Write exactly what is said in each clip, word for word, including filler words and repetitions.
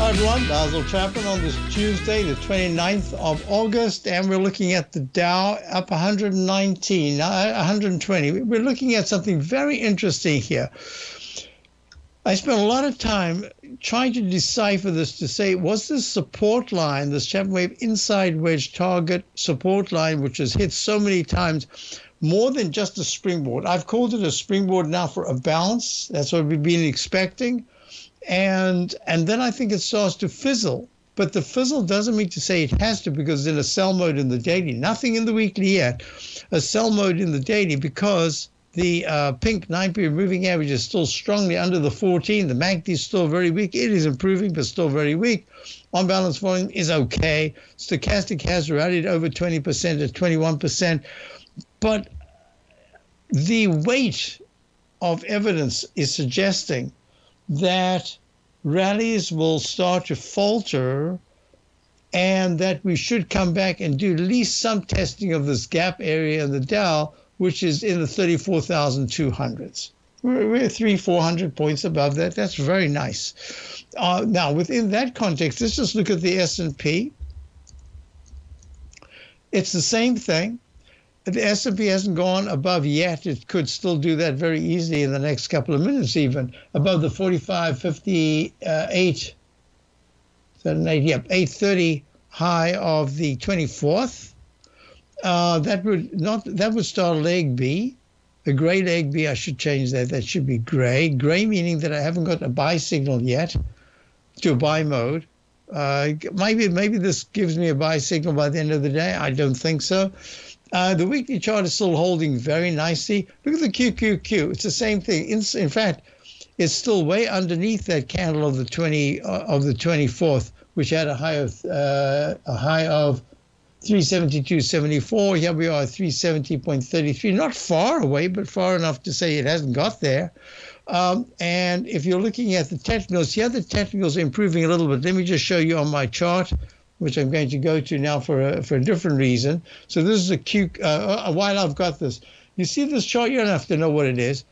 Hi everyone, Basil Chapman on this Tuesday, the twenty-ninth of August, and we're looking at the Dow up one nineteen, one twenty. We're looking at something very interesting here. I spent a lot of time trying to decipher this to say, was this support line, this Chapman Wave inside wedge target support line, which has hit so many times, more than just a springboard? I've called it a springboard now for a bounce. That's what we've been expecting. And and then I think it starts to fizzle. But the fizzle doesn't mean to say it has to, because it's in a sell mode in the daily. Nothing in the weekly yet. A sell mode in the daily because the uh, pink nine period moving average is still strongly under the fourteen. The M A C D is still very weak. It is improving, but still very weak. On balance volume is okay. Stochastic has rallied over twenty percent at twenty-one percent. But the weight of evidence is suggesting that rallies will start to falter and that we should come back and do at least some testing of this gap area in the Dow, which is in the thirty-four thousand two hundreds. We're three, four hundred points above that. That's very nice. Uh, now, within that context, let's just look at the S and P. It's the same thing. The S and P hasn't gone above yet. It could still do that very easily in the next couple of minutes even, above the forty-five fifty-eight, yep, eight thirty high of the twenty-fourth. Uh, that would not. That would start leg B, a gray leg B. I should change that. That should be gray. Gray meaning that I haven't got a buy signal yet to a buy mode. Uh, maybe, maybe this gives me a buy signal by the end of the day. I don't think so. Uh, the weekly chart is still holding very nicely. Look at the Q Q Q. It's the same thing. In, in fact, it's still way underneath that candle of the twenty uh, of the twenty-fourth, which had a high of uh, a high of three seventy-two seventy-four. Here we are at three seventy point three three. Not far away, but far enough to say it hasn't got there. Um, and if you're looking at the technicals, here the technicals are improving a little bit. Let me just show you on my chart, which I'm going to go to now for a, for a different reason. So this is a Q, uh, while I've got this. You see this chart, you don't have to know what it is.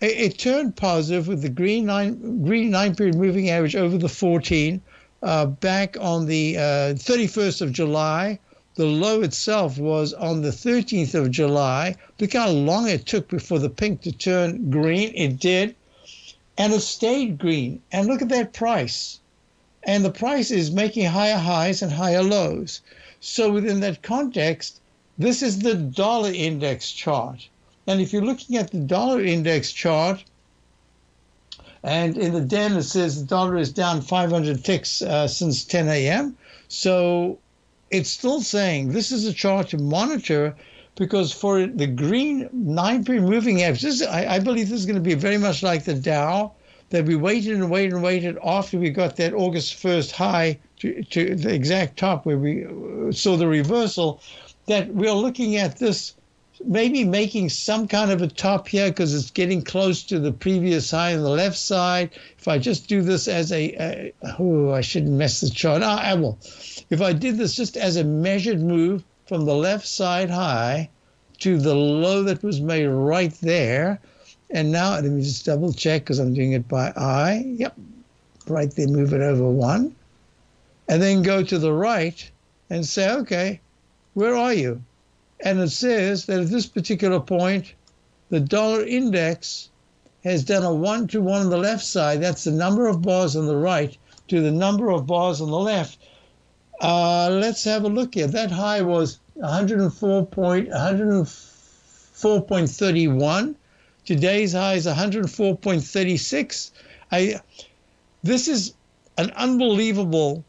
It, it turned positive with the green nine, green nine period moving average over the fourteen, uh, back on the uh, thirty-first of July. The low itself was on the thirteenth of July. Look how long it took before the pink to turn green. It did, and it stayed green. And look at that price. And the price is making higher highs and higher lows. So within that context, this is the dollar index chart. And if you're looking at the dollar index chart, and in the den it says the dollar is down five hundred ticks uh, since ten A M So it's still saying this is a chart to monitor, because for the green nine period moving average, this is, I, I believe this is going to be very much like the Dow, that we waited and waited and waited after we got that August first high to, to the exact top where we saw the reversal, that we're looking at this maybe making some kind of a top here because it's getting close to the previous high on the left side. If I just do this as a, uh, oh, I shouldn't mess the chart. Ah, I will. If I did this just as a measured move from the left side high to the low that was made right there, and now, let me just double check because I'm doing it by eye. Yep, right there, move it over one. And then go to the right and say, okay, where are you? And it says that at this particular point, the dollar index has done a one to one on the left side. That's the number of bars on the right to the number of bars on the left. Uh, let's have a look here. That high was one oh four point three one. Today's high is one oh four point three six. I, this is an unbelievable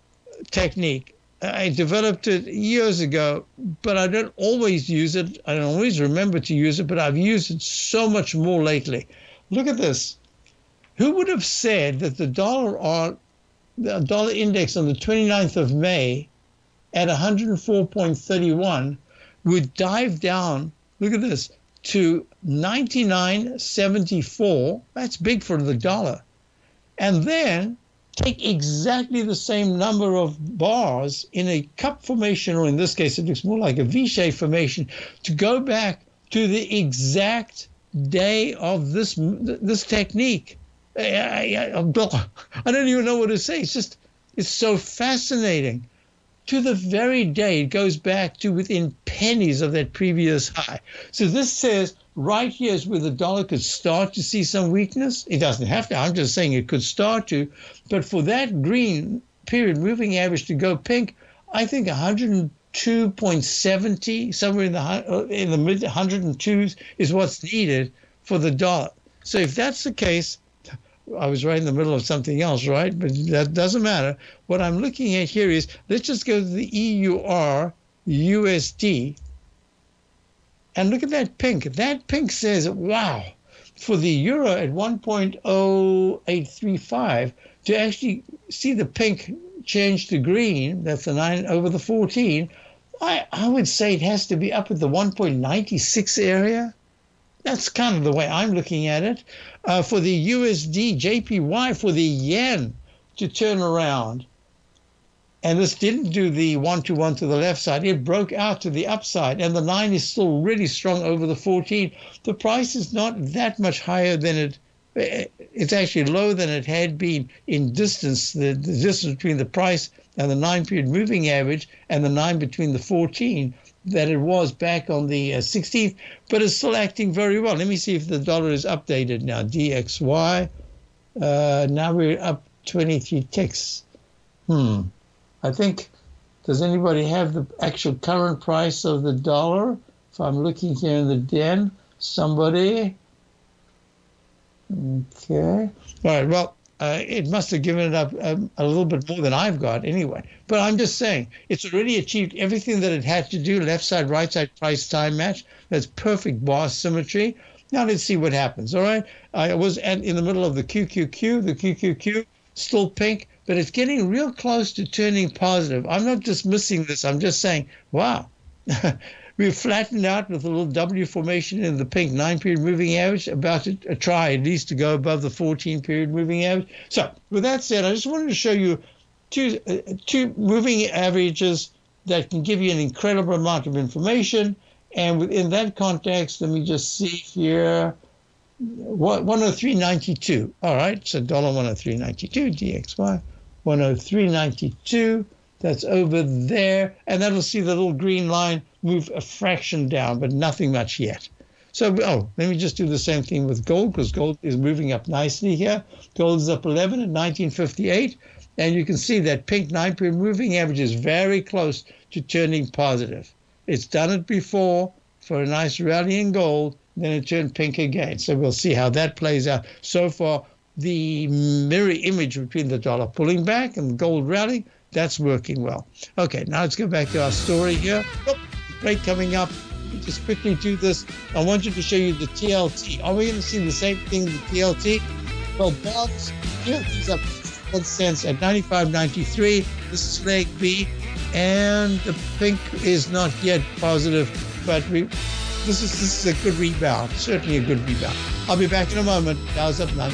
technique. I developed it years ago, but I don't always use it. I don't always remember to use it, but I've used it so much more lately. Look at this. Who would have said that the dollar the dollar index on the twenty-ninth of May at one oh four point three one would dive down, look at this, to ninety-nine seventy-four. That's big for the dollar. And then take exactly the same number of bars in a cup formation, or in this case, it looks more like a V-shaped formation, to go back to the exact day of this this technique. I, I, I don't even know what to say. It's just, it's so fascinating. To the very day, it goes back to within pennies of that previous high. So this says right here is where the dollar could start to see some weakness. It doesn't have to. I'm just saying it could start to. But for that green period moving average to go pink, I think one oh two point seven oh, somewhere in the, in the mid one oh twos is what's needed for the dollar. So if that's the case, I was right in the middle of something else, right? But that doesn't matter. What I'm looking at here is, let's just go to the E U R U S D and look at that pink. That pink says, wow, for the euro at one point oh eight three five, to actually see the pink change to green, that's the nine over the fourteen, I, I would say it has to be up at the one point nine six area. That's kind of the way I'm looking at it. Uh, for the U S D J P Y, for the yen to turn around. And this didn't do the one to one to the left side. It broke out to the upside. And the nine is still really strong over the fourteen. The price is not that much higher than it. It's actually lower than it had been in distance, the, the distance between the price and the nine-period moving average and the nine between the fourteen. That it was back on the sixteenth, but it's still acting very well. Let me see if the dollar is updated now. D X Y, uh, now we're up twenty-three ticks. Hmm. I think, does anybody have the actual current price of the dollar? If I'm looking here in the den, somebody. Okay. All right, well, uh, it must have given it up um, a little bit more than I've got anyway. But I'm just saying, it's already achieved everything that it had to do, left side, right side, price time match. That's perfect bar symmetry. Now let's see what happens, all right? I was at, in the middle of the Q Q Q, the Q Q Q, still pink, but it's getting real close to turning positive. I'm not dismissing this. I'm just saying, wow. We've flattened out with a little W formation in the pink nine-period moving average, about to try at least to go above the fourteen-period moving average. So with that said, I just wanted to show you two, uh, two moving averages that can give you an incredible amount of information. And within that context, let me just see here, one oh three ninety-two. All right, so one oh three ninety-two, D X Y, one oh three ninety-two. That's over there, and that'll see the little green line move a fraction down, but nothing much yet. So, oh, let me just do the same thing with gold, because gold is moving up nicely here. Gold is up eleven at nineteen fifty-eight, and you can see that pink nine-period moving average is very close to turning positive. It's done it before for a nice rally in gold, then it turned pink again. So we'll see how that plays out. So far, the mirror image between the dollar pulling back and gold rallying, that's working well. Okay, now let's go back to our story here. Oh, break coming up. Just quickly do this. I want you to show you the T L T. Are we going to see the same thing in the T L T? Well, bonds, T L T's up one cent at ninety-five ninety-three. This is leg B. And the pink is not yet positive, but we, this is this is a good rebound. Certainly a good rebound. I'll be back in a moment. Dow's up nine.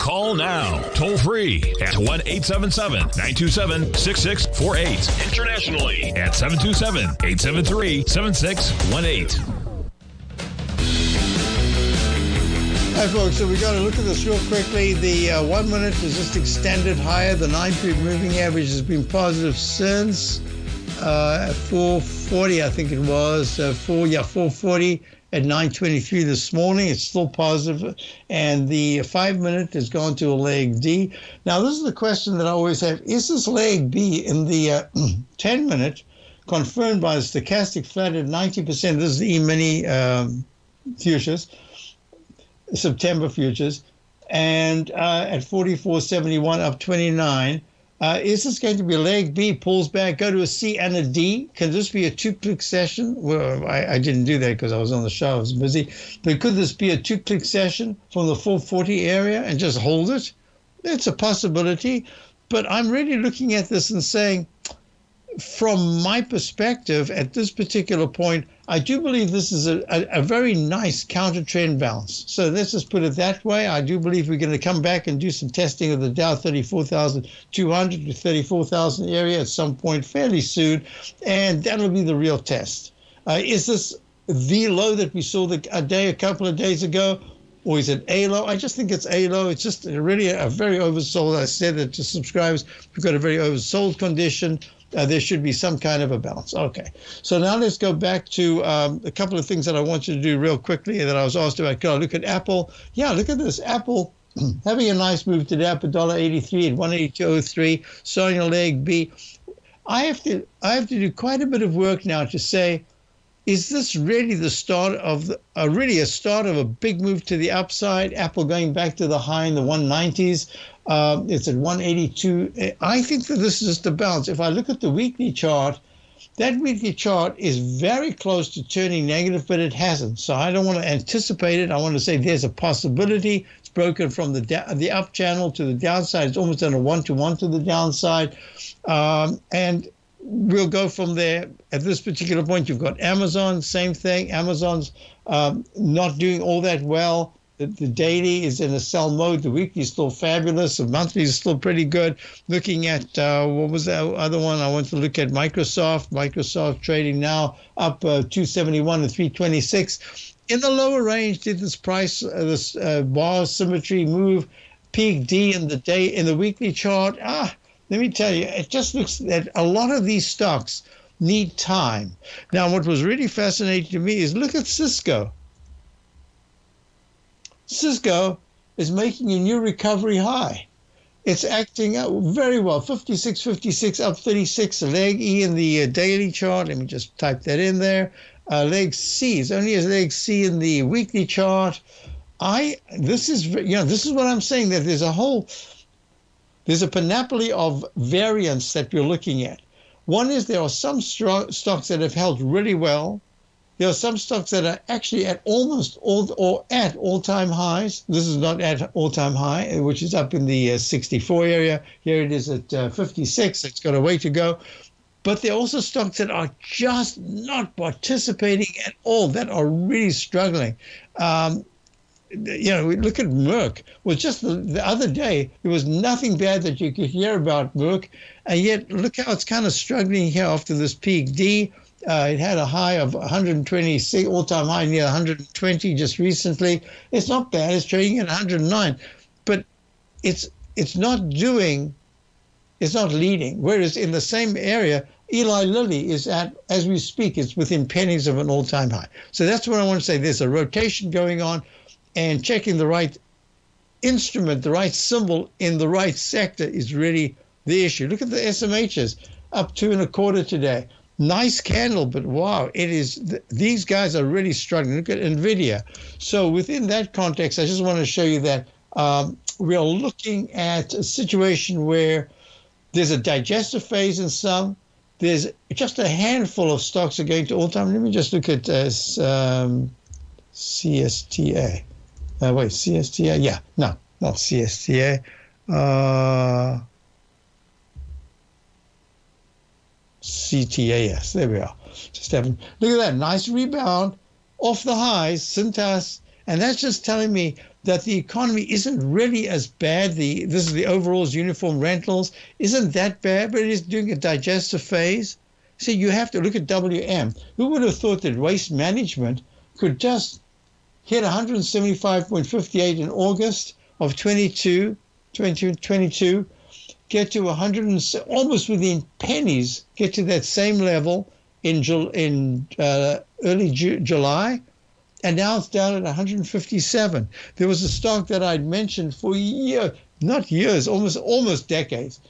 Call now, toll free at one eight seven seven, nine two seven, six six four eight. Internationally at seven two seven, eight seven three, seven six one eight. Hi folks, so we got to look at this real quickly. The uh, one minute was just extended higher. The nine-period moving average has been positive since uh, four forty, I think it was. Uh, four, yeah, four forty. At nine twenty-three this morning. It's still positive, and the five minute has gone to a leg D. Now, this is the question that I always have. Is this leg B in the uh, ten minute confirmed by the stochastic flat at ninety percent? This is the E-mini um, futures, September futures, and uh, at forty-four seventy-one, up twenty-nine. Uh, is this going to be a leg B, pulls back, go to a C and a D? Can this be a two-click session? Well, I, I didn't do that because I was on the show, I was busy. But could this be a two-click session from the four forty area and just hold it? It's a possibility. But I'm really looking at this and saying, from my perspective, at this particular point, I do believe this is a, a, a very nice counter-trend bounce. So let's just put it that way. I do believe we're going to come back and do some testing of the Dow thirty-four thousand two hundred to thirty-four thousand area at some point fairly soon, and that'll be the real test. Uh, is this the low that we saw the, a day a couple of days ago, or is it a low? I just think it's a low. It's just really a, a very oversold. I said it to subscribers. We've got a very oversold condition. Uh, there should be some kind of a bounce. Okay, so now let's go back to um, a couple of things that I want you to do real quickly that I was asked about. Can I look at Apple? Yeah, look at this. Apple having a nice move today up one dollar eighty-three at one eighty-two oh three, selling a leg B. I have to I have to do quite a bit of work now to say, is this really the start of the, uh, really a start of a big move to the upside? Apple going back to the high in the one nineties. Uh, it's at one eighty-two. I think that this is just a bounce. If I look at the weekly chart, that weekly chart is very close to turning negative, but it hasn't. So I don't want to anticipate it. I want to say there's a possibility. It's broken from the the up channel to the downside. It's almost on a one-to-one to the downside. Um, and we'll go from there. At this particular point, you've got Amazon, same thing. Amazon's um, not doing all that well. The daily is in a sell mode. The weekly is still fabulous. The monthly is still pretty good. Looking at, uh, what was the other one? I want to look at Microsoft. Microsoft trading now up uh, two seventy-one to three twenty-six. In the lower range, did this price, uh, this uh, bar symmetry move, peak D in the day, in the weekly chart? Ah, let me tell you, it just looks that a lot of these stocks need time. Now, what was really fascinating to me is look at Cisco. Cisco is making a new recovery high. It's acting up very well. fifty-six fifty-six, up thirty-six. Leg E in the uh, daily chart. Let me just type that in there. Uh, leg C. It's only as leg C in the weekly chart. I. This is you know this is what I'm saying, that there's a whole there's a panoply of variants that we're looking at. One is there are some strong stocks that have held really well. There are some stocks that are actually at almost all or at all-time highs. This is not at all-time high, which is up in the uh, sixty-four area. Here it is at uh, fifty-six. It's got a way to go. But there are also stocks that are just not participating at all, that are really struggling. Um, you know, we look at Merck. Well, just the, the other day, there was nothing bad that you could hear about Merck. And yet, look how it's kind of struggling here after this peak D. Uh, it had a high of one hundred twenty, all-time high near one hundred twenty just recently. It's not bad. It's trading at one hundred nine, but it's it's not doing, it's not leading. Whereas in the same area, Eli Lilly is at, as we speak, it's within pennies of an all-time high. So that's what I want to say. There's a rotation going on, and checking the right instrument, the right symbol in the right sector is really the issue. Look at the S M Hs, up two and a quarter today. Nice candle, but wow, it is. Th these guys are really struggling. Look at NVIDIA. So within that context, I just want to show you that um, we are looking at a situation where there's a digestive phase in some. There's just a handful of stocks are going to all-time. Let me just look at uh, um, C S T A. Uh, wait, C S T A? Yeah, no, not C S T A. Uh, C T A S, there we are. Just having, look at that, nice rebound off the highs, Cintas, and that's just telling me that the economy isn't really as bad. The this is the overalls, uniform rentals, isn't that bad, but it is doing a digestive phase. See, you have to look at W M. Who would have thought that waste management could just hit one seventy-five fifty-eight in August of twenty-two, twenty twenty-two? Get to one hundred, almost within pennies, get to that same level in in uh, early Ju July, and now it's down at one hundred fifty-seven. There was a stock that I'd mentioned for years, not years, almost almost decades.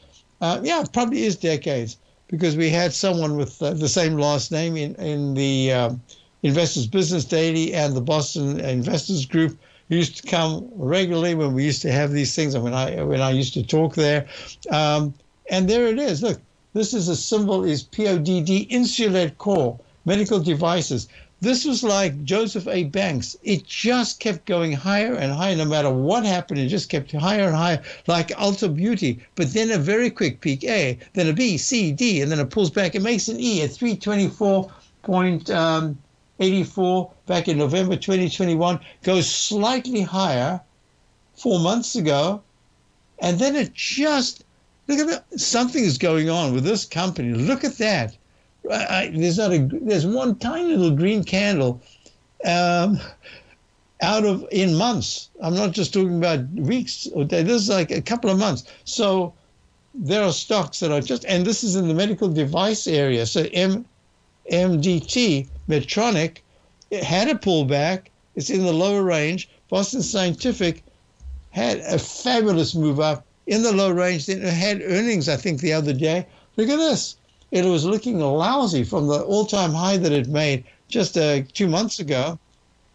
Uh, yeah, it probably is decades, because we had someone with uh, the same last name in, in the um, Investors Business Daily and the Boston Investors Group, used to come regularly when we used to have these things, and when I when I used to talk there, um, and there it is. Look, this is a symbol is P O D D, Insulet Core Medical Devices. This was like Joseph A. Banks. It just kept going higher and higher, no matter what happened. It just kept higher and higher, like Ulta Beauty. But then a very quick peak A, then a B, C, D, and then it pulls back. It makes an E at three twenty-four. eighty-four back in November twenty twenty-one, goes slightly higher four months ago, and then it just, look at that, something is going on with this company. Look at that. I, there's not a there's one tiny little green candle um, out of in months. I'm not just talking about weeks or days. This is like a couple of months. So there are stocks that are just, and this is in the medical device area. So M. M D T, Medtronic, it had a pullback. It's in the lower range. Boston Scientific had a fabulous move up in the low range. Then it had earnings, I think, the other day. Look at this. It was looking lousy from the all-time high that it made just uh, two months ago.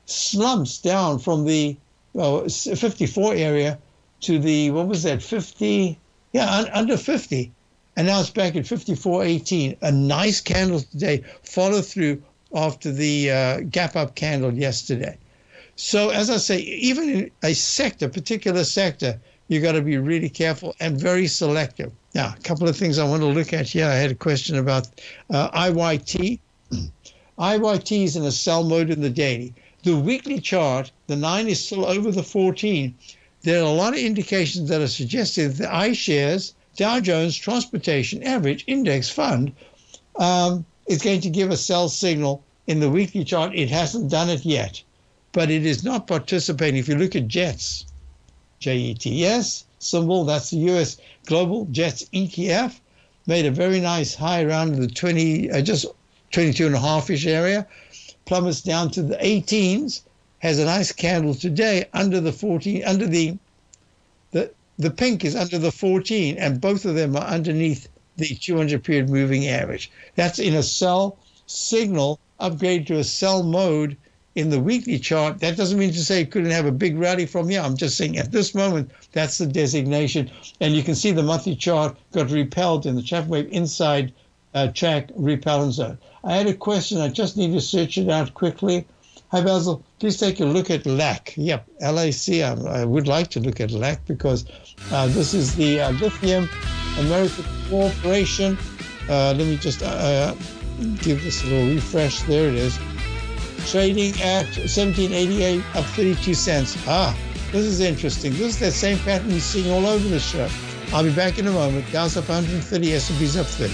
Slumps down from the well, fifty-four area to the, what was that, fifty? Yeah, un under fifty. And now it's back at fifty-four eighteen. A nice candle today, follow through after the uh, gap up candle yesterday. So as I say, even in a sector, particular sector, you got to be really careful and very selective. Now, a couple of things I want to look at here. I had a question about uh, I Y T. I Y T is in a sell mode in the daily. The weekly chart, the nine is still over the fourteen. There are a lot of indications that are suggested that iShares, Dow Jones Transportation Average Index Fund um, is going to give a sell signal in the weekly chart. It hasn't done it yet, but it is not participating. If you look at JETS, J E T S symbol, that's the U S Global JETS E T F, made a very nice high around the twenty, uh, just twenty-two and a half-ish area, plummets down to the eighteens, has a nice candle today under the fourteen, under the, the, the pink is under the fourteen, and both of them are underneath the two hundred period moving average. That's in a sell signal, upgrade to a sell mode in the weekly chart. That doesn't mean to say it couldn't have a big rally from here. I'm just saying at this moment, that's the designation. And you can see the monthly chart got repelled in the Chapman Wave inside uh, track repellent zone. I had a question. I just need to search it out quickly. Hi, Basil. Please take a look at L A C. Yep, L A C. I, I would like to look at L A C because uh, this is the uh, Lithium America's Corporation. Uh, let me just uh, give this a little refresh. There it is. Trading at seventeen eighty-eight, up thirty-two cents. Ah, this is interesting. This is that same pattern you're seeing all over the show. I'll be back in a moment. Dow's up one hundred thirty, S and P's up thirty.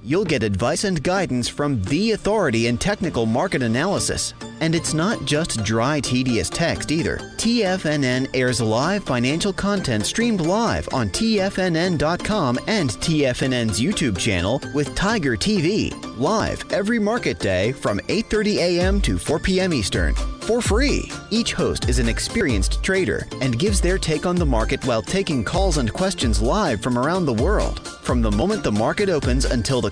you'll get advice and guidance from the authority in technical market analysis. And it's not just dry, tedious text either. T F N N airs live financial content streamed live on T F N N dot com and T F N N's YouTube channel with Tiger T V, live every market day from eight thirty a m to four p m Eastern. For free. Each host is an experienced trader and gives their take on the market while taking calls and questions live from around the world. From the moment the market opens until the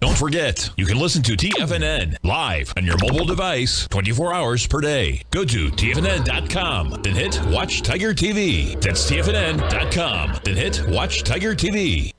Don't forget, you can listen to T F N N live on your mobile device twenty-four hours per day. Go to T F N N dot com, then hit Watch Tiger T V. That's T F N N dot com, then hit Watch Tiger T V.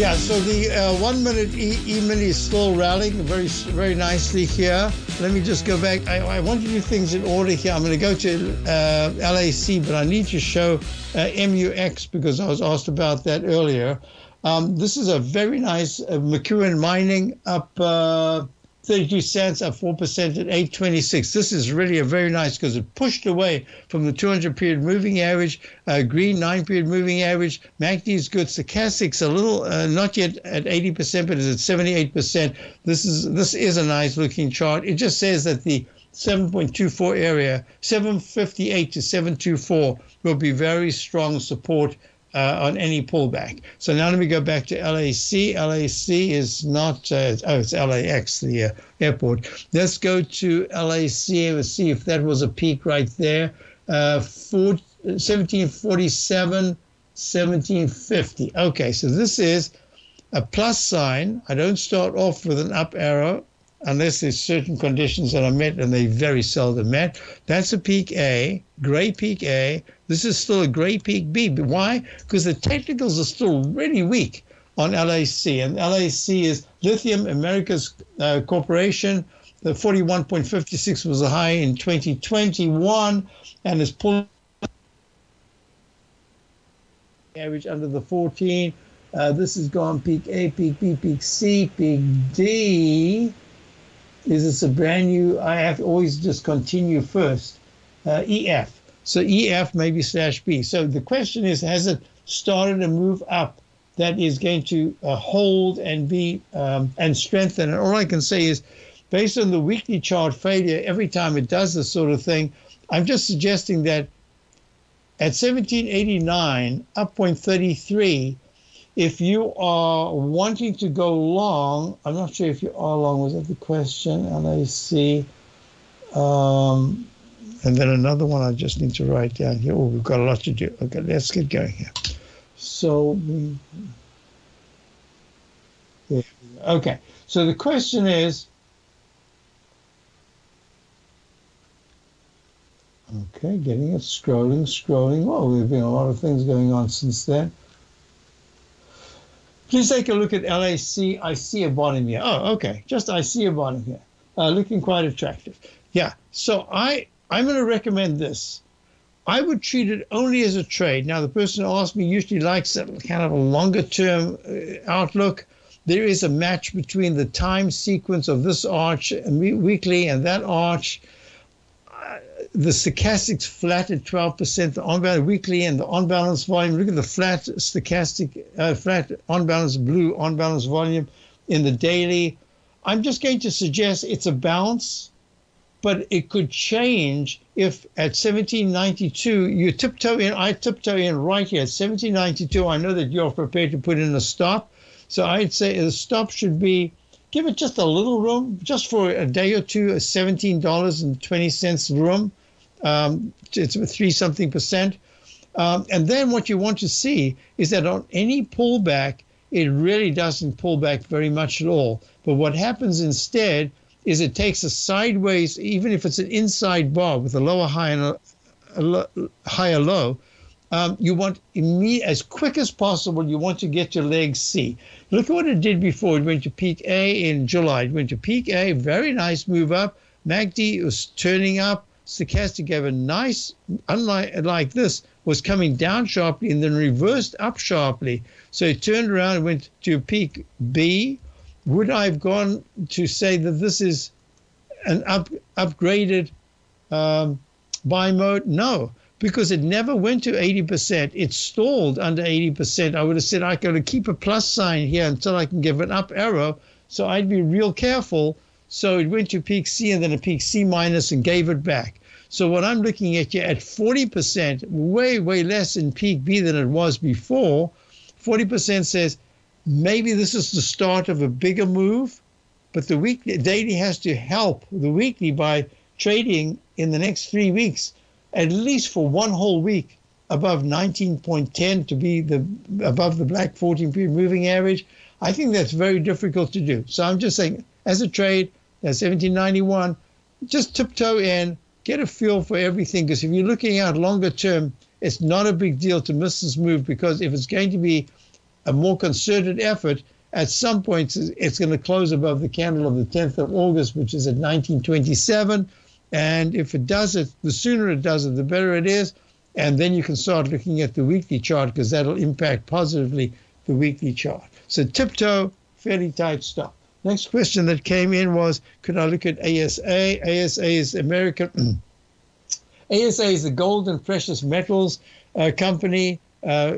Yeah, so the uh, one minute E-mini is still rallying very very nicely here. Let me just go back. I, I want to do things in order here. I'm going to go to uh, L A C, but I need to show uh, M U X because I was asked about that earlier. Um, this is a very nice uh, McEwen Mining up uh, thirty-two cents, up four percent at eight twenty-six. This is really a very nice because it pushed away from the two hundred period moving average, uh, green nine period moving average. M A C D is good. Stochastics a little, uh, not yet at eighty percent, but is at seventy-eight percent. This is this is a nice looking chart. It just says that the seven point two four area, seven fifty-eight to seven twenty-four, will be very strong support uh, on any pullback. So now let me go back to L A C. L A C is not, uh, oh, it's L A X, the uh, airport. Let's go to L A C and see if that was a peak right there. Uh, seventeen forty-seven, seventeen fifty. Okay, so this is a plus sign. I don't start off with an up arrow unless there's certain conditions that are met, and they very seldom met. That's a peak A, gray peak A. This is still a gray peak B. But why? Because the technicals are still really weak on L A C. And L A C is Lithium America's uh, Corporation. The forty-one fifty-six was a high in twenty twenty-one, and is pulling average under the fourteen. Uh, this has gone peak A, peak B, peak C, peak D. Is this a brand new? I have to always just continue first. Uh, E F. So E F maybe slash B. So the question is, has it started a move up that is going to uh, hold and be um, and strengthen? And all I can say is, based on the weekly chart failure, every time it does this sort of thing, I'm just suggesting that at seventeen eighty-nine, up point thirty-three, if you are wanting to go long, I'm not sure if you are long, was that the question? L A C. Um, and then another one I just need to write down here. Oh, we've got a lot to do. Okay, let's get going here. So, okay. So the question is, okay, getting it, scrolling, scrolling. Well, there have been a lot of things going on since then. Please take a look at L A C. I see a bottom here. Oh, okay. Just I see a bottom here. Uh, looking quite attractive. Yeah. So I, I'm going to recommend this. I would treat it only as a trade. Now, the person who asked me usually likes that kind of a longer-term outlook. There is a match between the time sequence of this arch and weekly and that arch. The stochastic's flat at twelve percent, the on-balance weekly and the on-balance volume. Look at the flat stochastic, uh, flat on-balance blue, on-balance volume in the daily. I'm just going to suggest it's a bounce, but it could change if at seventeen ninety-two, you tiptoe in, I tiptoe in right here at seventeen ninety-two. I know that you're prepared to put in a stop. So I'd say the stop should be, give it just a little room, just for a day or two, a seventeen dollars and twenty cents room. Um, it's three something percent. Um, and then what you want to see is that on any pullback, it really doesn't pull back very much at all. But what happens instead is it takes a sideways, even if it's an inside bar with a lower high and a, a lo, higher low, Um, you want, as quick as possible, you want to get your leg C. Look at what it did before. It went to peak A in July. It went to peak A, very nice move up. M A C D was turning up. Stochastic gave a nice, unlike like this, was coming down sharply and then reversed up sharply. So it turned around and went to peak B. Would I have gone to say that this is an up, upgraded um, buy mode? No. Because it never went to eighty percent. It stalled under eighty percent. I would have said, I gotta keep a plus sign here until I can give an up arrow. So I'd be real careful. So it went to peak C and then a peak C minus and gave it back. So what I'm looking at here at forty percent, way, way less in peak B than it was before, forty percent says, maybe this is the start of a bigger move, but the weekly, daily has to help the weekly by trading in the next three weeks at least for one whole week above nineteen ten to be the above the black fourteen period moving average. I think that's very difficult to do. So I'm just saying, as a trade, that's seventeen ninety-one, just tiptoe in, get a feel for everything, because if you're looking out longer term, it's not a big deal to miss this move, because if it's going to be a more concerted effort, at some points it's going to close above the candle of the tenth of August, which is at nineteen twenty-seven. And if it does it, the sooner it does it, the better it is. And then you can start looking at the weekly chart, because that'll impact positively the weekly chart. So tiptoe, fairly tight stop. Next question that came in was, could I look at A S A? A S A is American. A S A is the gold and precious metals uh, company. Uh,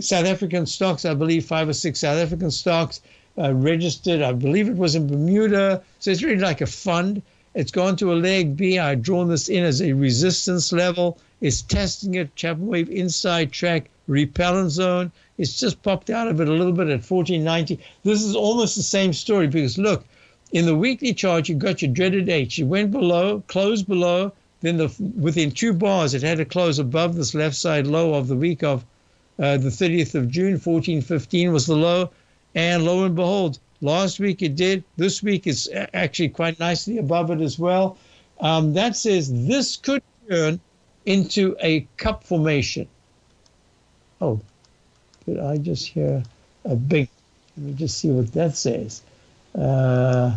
South African stocks, I believe, five or six South African stocks uh, registered. I believe it was in Bermuda. So it's really like a fund. It's gone to a leg B. I've drawn this in as a resistance level. It's testing it. Chapman Wave inside track repellent zone. It's just popped out of it a little bit at fourteen ninety. This is almost the same story because, look, in the weekly chart, you've got your dreaded H. It went below, closed below. Then the, within two bars, it had to close above this left side low of the week of uh, the thirtieth of June. fourteen fifteen was the low. And lo and behold, last week it did. This week it's actually quite nicely above it as well. Um, that says this could turn into a cup formation. Oh, did I just hear a big, let me just see what that says. Uh,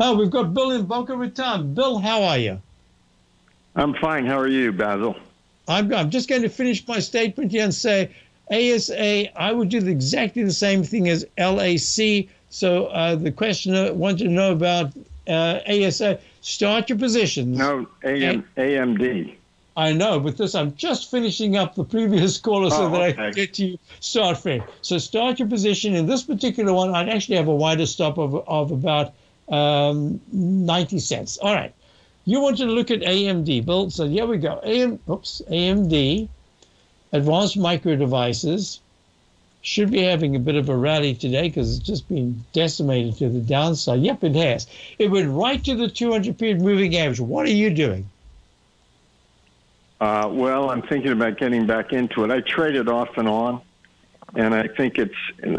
oh, we've got Bill in Boca Raton. Bill, how are you? I'm fine. How are you, Basil? I'm, I'm just going to finish my statement here and say A S A, I would do exactly the same thing as L A C. So uh, the questioner wanted to know about uh, A S A. Start your positions. No, A M, A M D. I know, but this, I'm just finishing up the previous caller so oh, that okay. I can get to you. Start fair. So start your position. In this particular one, I'd actually have a wider stop of, of about um, ninety cents. All right. You wanted to look at A M D, Bill. So here we go. A M, oops, A M D, Advanced Micro Devices, should be having a bit of a rally today because it's just been decimated to the downside. Yep, it has. It went right to the two hundred period moving average. What are you doing? Uh, well, I'm thinking about getting back into it. I traded off and on, and I think it's.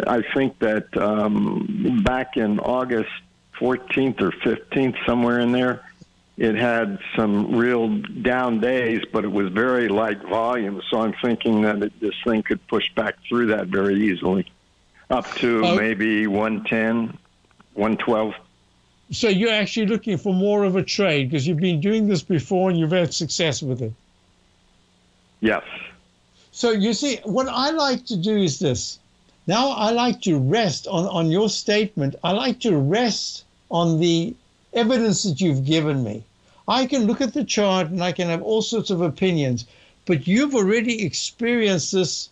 I think that um, back in August fourteenth or fifteenth, somewhere in there, it had some real down days, but it was very light volume. So I'm thinking that it, this thing could push back through that very easily, up to oh. maybe one ten, one twelve. So you're actually looking for more of a trade because you've been doing this before and you've had success with it. Yes. So you see, what I like to do is this. Now I like to rest on, on your statement. I like to rest on the evidence that you've given me. I can look at the chart and I can have all sorts of opinions, but you've already experienced this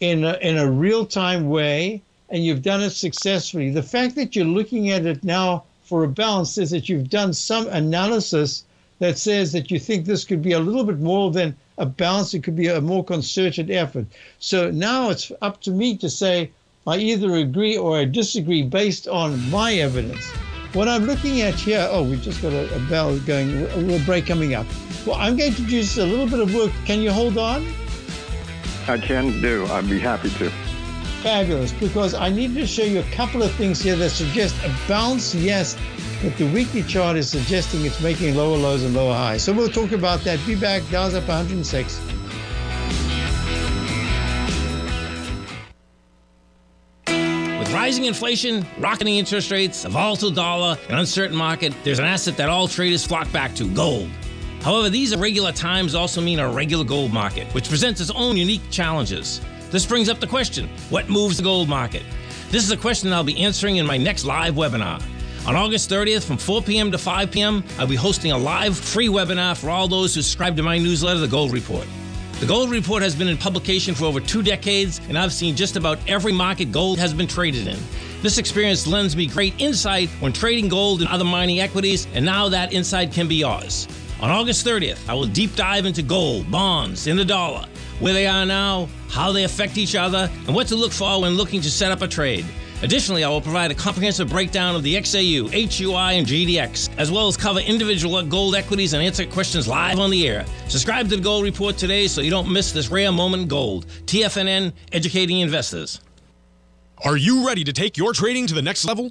in a, in a real-time way and you've done it successfully. The fact that you're looking at it now for a bounce says that you've done some analysis that says that you think this could be a little bit more than a bounce. It could be a more concerted effort. So now it's up to me to say I either agree or I disagree based on my evidence. What I'm looking at here, oh, we've just got a, a bell going, a little break coming up. Well, I'm going to do just a little bit of work. Can you hold on? I can do. I'd be happy to. Fabulous, because I need to show you a couple of things here that suggest a bounce, yes, but the weekly chart is suggesting it's making lower lows and lower highs. So we'll talk about that. Be back. Dow's up one hundred six. With rising inflation, rocketing interest rates, a volatile dollar, an uncertain market, there's an asset that all traders flock back to, gold. However, these irregular times also mean a regular gold market, which presents its own unique challenges. This brings up the question, what moves the gold market? This is a question I'll be answering in my next live webinar. On August thirtieth from four p m to five p m, I'll be hosting a live free webinar for all those who subscribe to my newsletter, The Gold Report. The Gold Report has been in publication for over two decades, and I've seen just about every market gold has been traded in. This experience lends me great insight when trading gold and other mining equities, and now that insight can be yours. On August thirtieth, I will deep dive into gold, bonds, and the dollar, where they are now, how they affect each other, and what to look for when looking to set up a trade. Additionally, I will provide a comprehensive breakdown of the X A U, H U I, and G D X, as well as cover individual gold equities and answer questions live on the air. Subscribe to The Gold Report today so you don't miss this rare moment in gold. T F N N, educating investors. Are you ready to take your trading to the next level?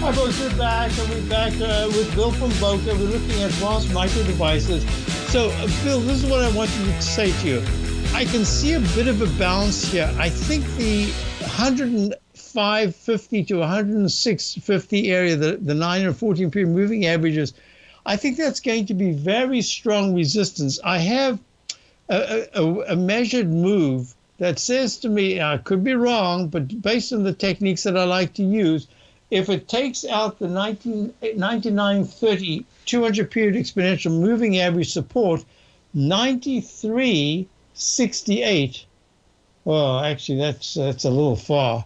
Hi folks, we're back, and we're back uh, with Bill from Boca. We're looking at Ross Micro Devices. So, uh, Bill, this is what I want you to say to you. I can see a bit of a bounce here. I think the one oh five fifty to one oh six fifty area, the, the nine and fourteen period moving averages, I think that's going to be very strong resistance. I have a, a, a measured move that says to me, I could be wrong, but based on the techniques that I like to use, if it takes out the ninety-nine thirty two hundred period exponential moving average support, ninety-three sixty-eight. Well, actually, that's that's a little far,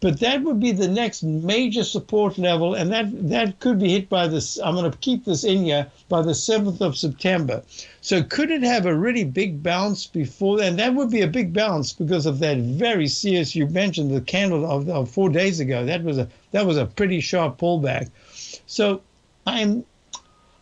but that would be the next major support level, and that that could be hit by this. I'm going to keep this in here by the seventh of September. So could it have a really big bounce before? And that would be a big bounce because of that very serious. You mentioned the candle of, of four days ago. That was a that was a pretty sharp pullback. So I'm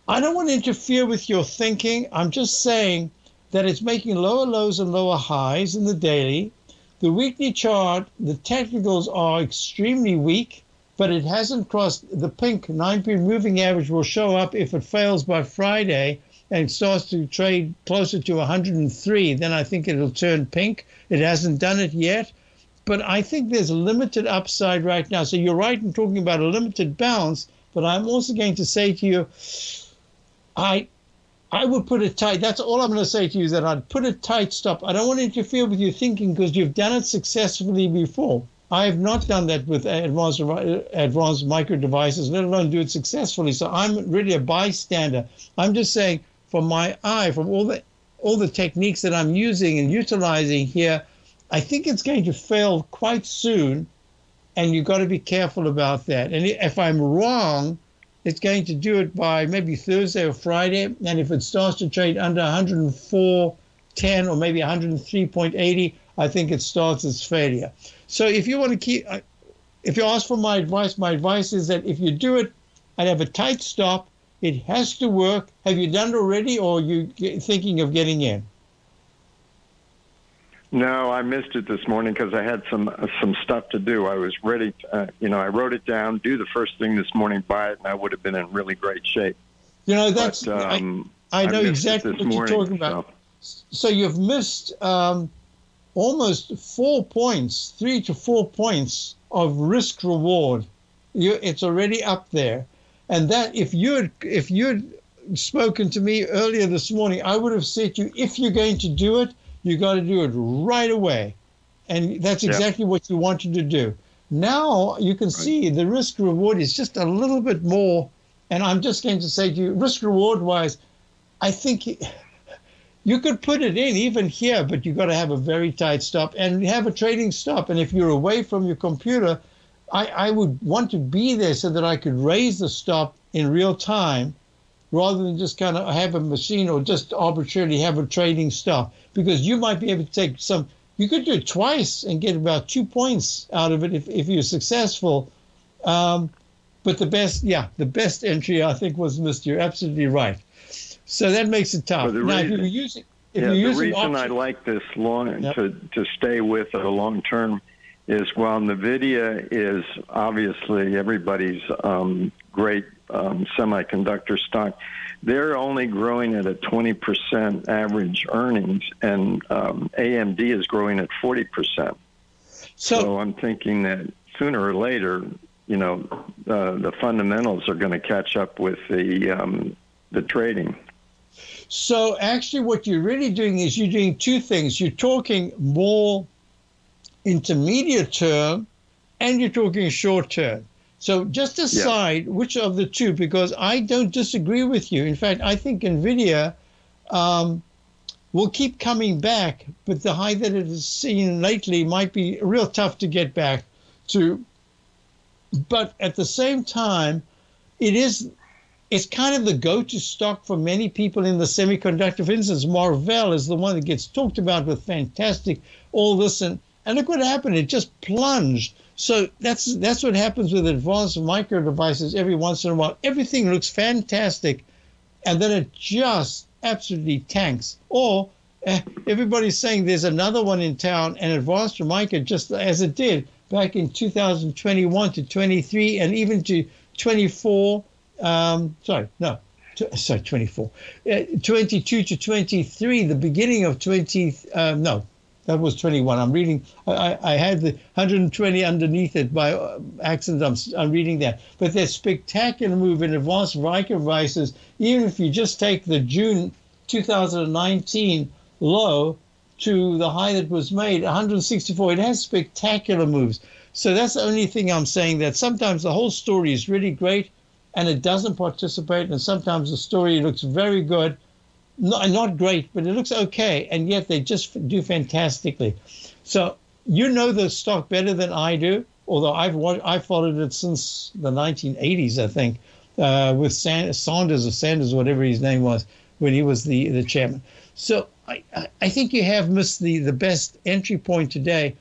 I don't want to interfere with your thinking. I'm just saying that it's making lower lows and lower highs in the daily. The weekly chart, the technicals are extremely weak, but it hasn't crossed the pink nine-period moving average. Will show up if it fails by Friday and starts to trade closer to one hundred three. Then I think it'll turn pink. It hasn't done it yet, but I think there's limited upside right now. So you're right in talking about a limited bounce, but I'm also going to say to you, I... I would put it tight. That's all I'm going to say to you, is that I'd put a tight stop. I don't want to interfere with your thinking because you've done it successfully before. I have not done that with advanced, advanced micro devices, let alone do it successfully. So I'm really a bystander. I'm just saying from my eye, from all the, all the techniques that I'm using and utilizing here, I think it's going to fail quite soon. And you've got to be careful about that. And if I'm wrong, it's going to do it by maybe Thursday or Friday. And if it starts to trade under one oh four ten or maybe one oh three eighty, I think it starts its failure. So if you want to keep, if you ask for my advice, my advice is that if you do it, I'd have a tight stop. It has to work. Have you done it already, or are you thinking of getting in? No, I missed it this morning because I had some uh, some stuff to do. I was ready. To, uh, you know, I wrote it down, do the first thing this morning, buy it, and I would have been in really great shape. You know, that's but, um, I, I know I exactly what morning, you're talking about. So, so you've missed um, almost four points, three to four points of risk reward. You, it's already up there, and that if you had, if you had spoken to me earlier this morning, I would have said to you, if you're going to do it, you got to do it right away. And that's exactly yeah. what you wanted to do. Now you can right. see the risk reward is just a little bit more. And I'm just going to say to you, risk reward wise, I think you could put it in even here, but you've got to have a very tight stop and have a trading stop. And if you're away from your computer, I, I would want to be there so that I could raise the stop in real time, rather than just kind of have a machine or just arbitrarily have a trading stop, because you might be able to take some, you could do it twice and get about two points out of it if, if you're successful. Um, but the best, yeah, the best entry I think was missed. You're absolutely right. So that makes it tough. Now, reason, if you were using, if yeah, you're using the reason options, I like this long yep. to, to stay with a long term is, while NVIDIA is obviously everybody's um, great um, semiconductor stock, they're only growing at a twenty percent average earnings, and um, A M D is growing at forty percent. So, so I'm thinking that sooner or later, you know, uh, the fundamentals are going to catch up with the um, the trading. So actually what you're really doing is you're doing two things. You're talking more intermediate term and you're talking short term. So just decide yeah. which of the two, because I don't disagree with you. In fact, I think NVIDIA um, will keep coming back, but the high that it has seen lately might be real tough to get back to. But at the same time, it is it's kind of the go-to stock for many people in the semiconductor. For instance, Marvell is the one that gets talked about with fantastic, all this, and, and look what happened. It just plunged. So that's that's what happens with advanced micro devices every once in a while. Everything looks fantastic, and then it just absolutely tanks. Or uh, everybody's saying there's another one in town, and advanced micro, just as it did back in two thousand twenty-one to twenty-three and even to twenty-four, um, sorry, no, sorry, twenty-four, uh, twenty-two to twenty-three, the beginning of twenty, uh, no, that was twenty-one. I'm reading, I, I had the one hundred twenty underneath it by accident. I'm, I'm reading that. But that spectacular move in advanced micro devices, even if you just take the June two thousand nineteen low to the high that was made, one hundred sixty-four. It has spectacular moves. So that's the only thing I'm saying, that sometimes the whole story is really great and it doesn't participate, and sometimes the story looks very good, not, not great, but it looks okay, and yet they just do fantastically. So you know the stock better than I do, although I've watched, I've followed it since the nineteen eighties, I think, uh, with Sanders or Sanders, whatever his name was, when he was the, the chairman. So I, I think you have missed the, the best entry point today,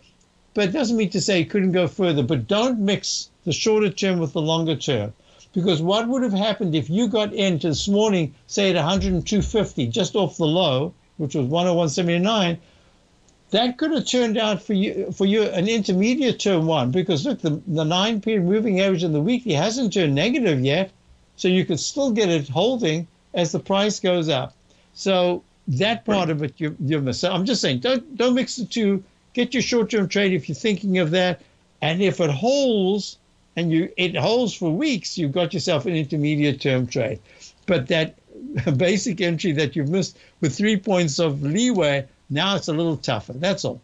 but it doesn't mean to say you couldn't go further. But don't mix the shorter term with the longer term, because what would have happened if you got into this morning, say at one hundred two fifty, just off the low, which was one oh one seventy-nine, that could have turned out for you for you an intermediate term one, because look, the, the nine period moving average in the weekly hasn't turned negative yet, so you could still get it holding as the price goes up. So that part of it you, you're missing. I'm just saying, don't don't mix the two. Get your short-term trade if you're thinking of that, and if it holds, and you it holds for weeks, you've got yourself an intermediate-term trade. But that basic entry that you've missed with three points of leeway, now it's a little tougher. That's all.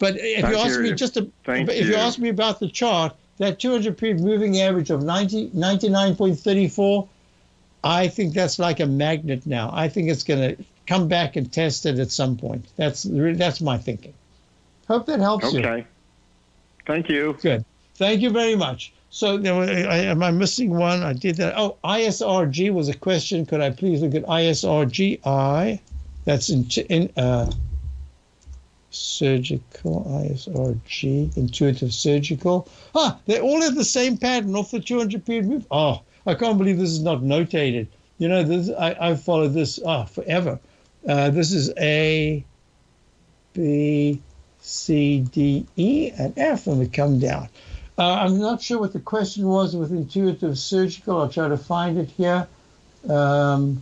But if thank you ask you. me just a, if you. you ask me about the chart, that two hundred period moving average of ninety, ninety-nine point three four, I think that's like a magnet now. I think it's going to come back and test it at some point. That's that's my thinking. Hope that helps okay. you. Okay. Thank you. Good. Thank you very much. So there were, I, am I missing one? I did that. Oh, I S R G was a question. Could I please look at I S R G I? That's in, in uh, surgical, I S R G, intuitive surgical. Ah, they all have the same pattern off the two hundred period move. Oh, I can't believe this is not notated. You know, this, I, I've followed this ah, forever. Uh, this is A, B, C, D, E, and F, and we come down. Uh, I'm not sure what the question was with intuitive surgical. I'll try to find it here. Um,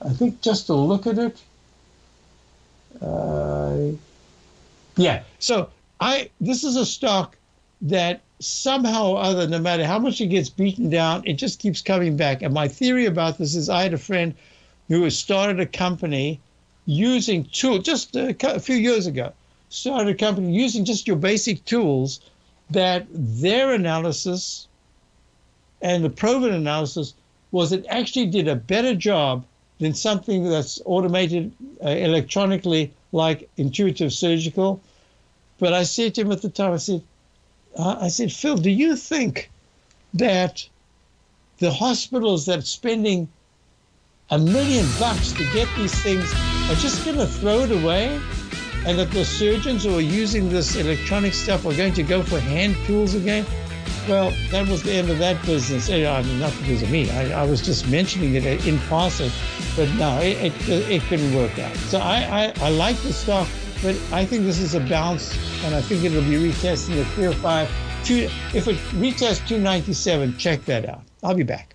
I think just to look at it. Uh, yeah, so I this is a stock that somehow or other, no matter how much it gets beaten down, it just keeps coming back. And my theory about this is I had a friend who has started a company using tools just a, a few years ago, started a company using just your basic tools, that their analysis and the proven analysis was it actually did a better job than something that's automated uh, electronically like intuitive surgical. But I said to him at the time, I said, uh, I said, Phil, do you think that the hospitals that are spending a million bucks to get these things are just going to throw it away, and that the surgeons who are using this electronic stuff are going to go for hand tools again? Well, that was the end of that business. I mean, not because of me. I, I was just mentioning it in passing, but no, it, it, it couldn't work out. So I, I, I like the stock. But I think this is a bounce, and I think it'll be retesting the three or five. Two, if it retests two ninety-seven, check that out. I'll be back.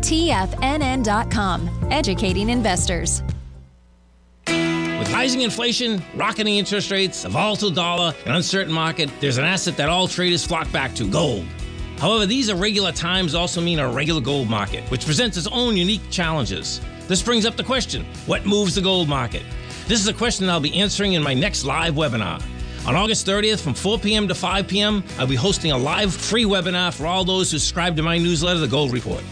T F N N dot com, educating investors. With rising inflation, rocketing interest rates, a volatile dollar, an uncertain market, there's an asset that all traders flock back to: gold. However, these irregular times also mean a regular gold market, which presents its own unique challenges. This brings up the question, what moves the gold market? This is a question I'll be answering in my next live webinar. On August thirtieth from four p m to five p m, I'll be hosting a live free webinar for all those who subscribe to my newsletter, The Gold Report.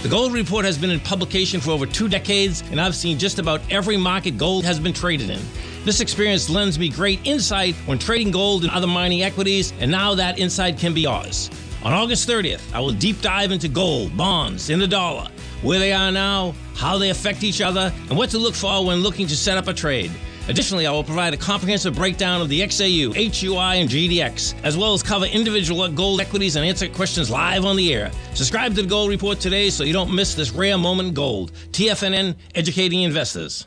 The Gold Report has been in publication for over two decades, and I've seen just about every market gold has been traded in. This experience lends me great insight when trading gold and other mining equities, and now that insight can be ours. On August thirtieth, I will deep dive into gold, bonds, and the dollar, where they are now, how they affect each other, and what to look for when looking to set up a trade. Additionally, I will provide a comprehensive breakdown of the X A U, H U I, and G D X, as well as cover individual gold equities and answer questions live on the air. Subscribe to The Gold Report today so you don't miss this rare moment in gold. T F N N, educating investors.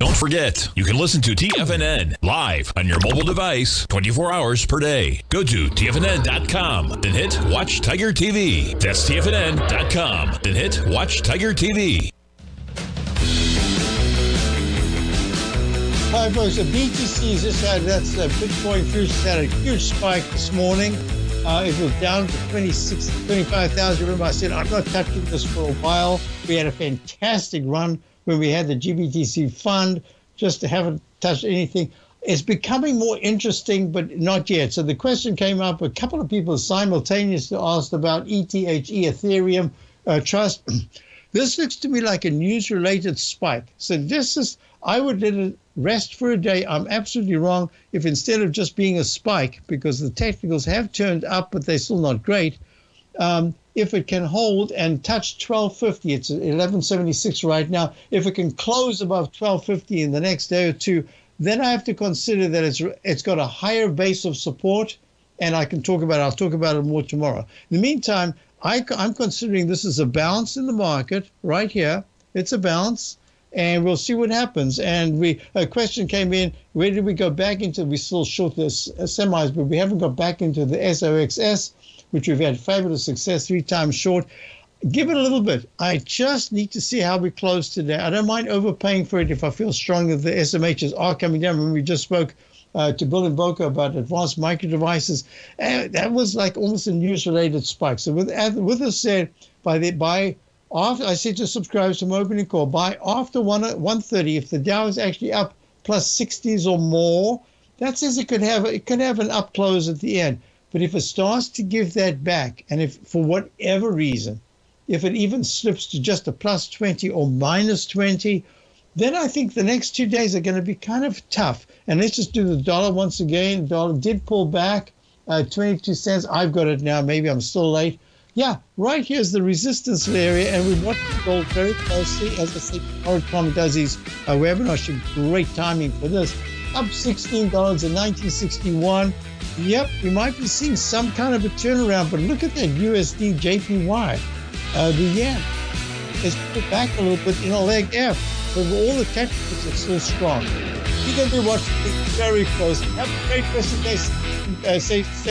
Don't forget, you can listen to T F N N live on your mobile device twenty-four hours per day. Go to T F N N dot com, then hit Watch Tiger T V. That's T F N N dot com, then hit Watch Tiger T V. Hi, folks. The B T C's just had, that's the Bitcoin futures, had a huge spike this morning. Uh, it was down to twenty-six, twenty-five thousand. Remember, I said, I'm not touching this for a while. We had a fantastic run when we had the G B T C fund, just haven't touched anything. It's becoming more interesting, but not yet. So the question came up, a couple of people simultaneously asked about E T H, Ethereum uh, Trust. This looks to me like a news-related spike. So this is, I would let it rest for a day. I'm absolutely wrong if instead of just being a spike, because the technicals have turned up, but they're still not great, um, if it can hold and touch twelve fifty, it's eleven seventy-six right now. If it can close above twelve fifty in the next day or two, then I have to consider that it's it's got a higher base of support, and I can talk about it. I'll talk about it more tomorrow. In the meantime, I, I'm considering this is a bounce in the market right here. It's a bounce, and we'll see what happens. And we a question came in, where did we go back into? We still short the semis, but we haven't got back into the S O X S, which we've had fabulous success, three times short. Give it a little bit. I just need to see how we close today. I don't mind overpaying for it if I feel strong that the S M Hs are coming down. When we just spoke uh, to Bill and Boca about advanced micro devices, and that was like almost a news-related spike. So with, with this said, by the by, after I said to subscribers from Opening Call, by after one thirty, if the Dow is actually up plus sixties or more, that says it could have it could have an up close at the end. But if it starts to give that back, and if for whatever reason, if it even slips to just a plus twenty or minus twenty, then I think the next two days are going to be kind of tough. And let's just do the dollar once again. The dollar did pull back uh, twenty-two cents. I've got it now. Maybe I'm still late. Yeah, right here's the resistance area, and we watch the gold very closely. As I said, Tom does his uh, webinar. Should great timing for this. Up sixteen dollars in nineteen sixty-one. Yep, we might be seeing some kind of a turnaround, but look at that U S D J P Y. Uh, the yen is put back a little bit in a leg F, but all the technicals are still strong. You're going to be watching this very closely. Have a great presentation. Uh, safe.